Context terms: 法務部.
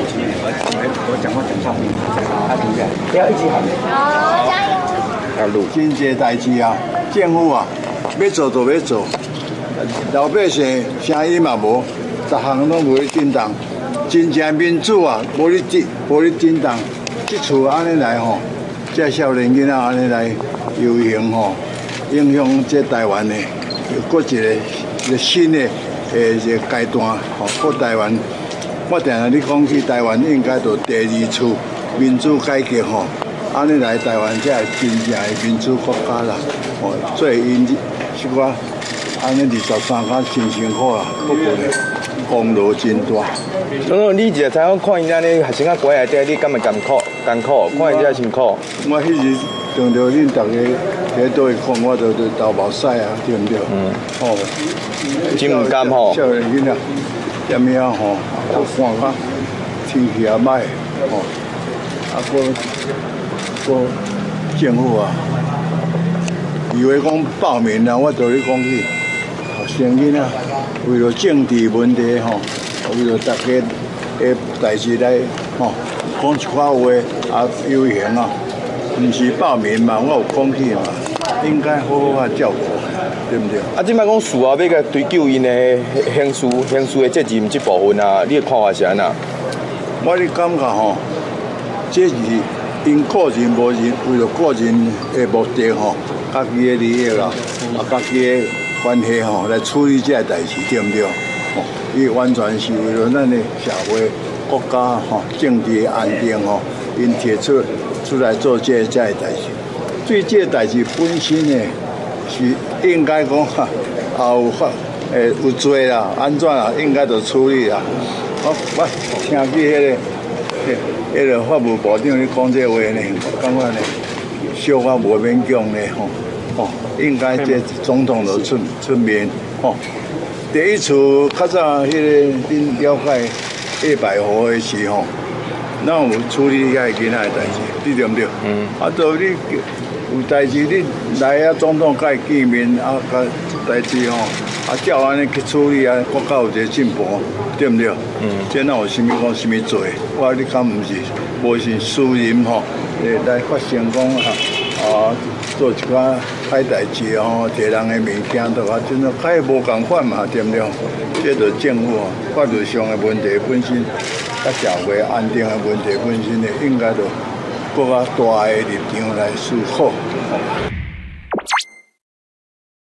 我前面，我讲话讲上面，啊，停下，不要一直喊。好，加油！要录。真济代志啊，政府啊，要做就要做，老百姓声音嘛无，逐项拢袂震动。真正民主啊，无你震动，即厝安尼来吼，即少年囡仔安尼来游行吼，影响即台湾的各一个新的一个阶段吼，各台湾。 我定啊！你讲去台湾应该做第二次民主改革吼，安尼来台湾才是真正的民主国家啦。哦，所以因是我安尼23天真辛苦啦，不过咧功劳真大。龙龙，你一个台湾看因安尼学生啊乖下底，你敢会艰苦？艰苦，看因遮辛苦。我迄日上到恁大家在倒会看，我就流目屎啊，对唔对？嗯。哦，真唔甘吼。少年囡仔。 点咩啊吼？我看看天气也歹吼，啊个政府啊，以为讲报名啊，我同你讲去，学生囡仔为了政治问题吼，为了大家诶代志来吼，讲一寡话啊悠闲啊，毋是报名嘛，我有讲去嘛，应该好好啊照顾。 对不对？啊，即摆讲事后要甲追究因的刑事的责任这部分啊，你的看法是安那？我咧感觉吼，这是因个人无人为了个人的目的吼，家己的利益啦，啊家己的关系吼来处理这代志，对不对？哦，伊完全是为了咱的社会、国家吼、政治安定吼，因提出来做这代志。对这代志本身呢？ 是应该讲啊，有法有罪啦，安怎啊？应该着处理啦。我听起迄个法务部长咧讲这话呢，我感觉呢，小可无勉强呢吼。哦，应该这总统着出面吼。第一次较早迄个恁了解100户的时候，那有处理个囡仔的代志，你对不对？嗯。啊，到你。 有代志你来啊，总统甲伊见面啊，甲代志吼，啊照安尼去处理啊，国家有一个进步，对毋对？嗯。即哪有啥物讲啥物做？我你敢毋是？无是私人吼，来发生讲啊，做一寡歹代志吼，摕人诶物件都啊，真个太无共款嘛，对毋对？即着政府啊，法律上诶问题本身，甲社会安定诶问题本身咧，应该着。 国家大诶立场来思考。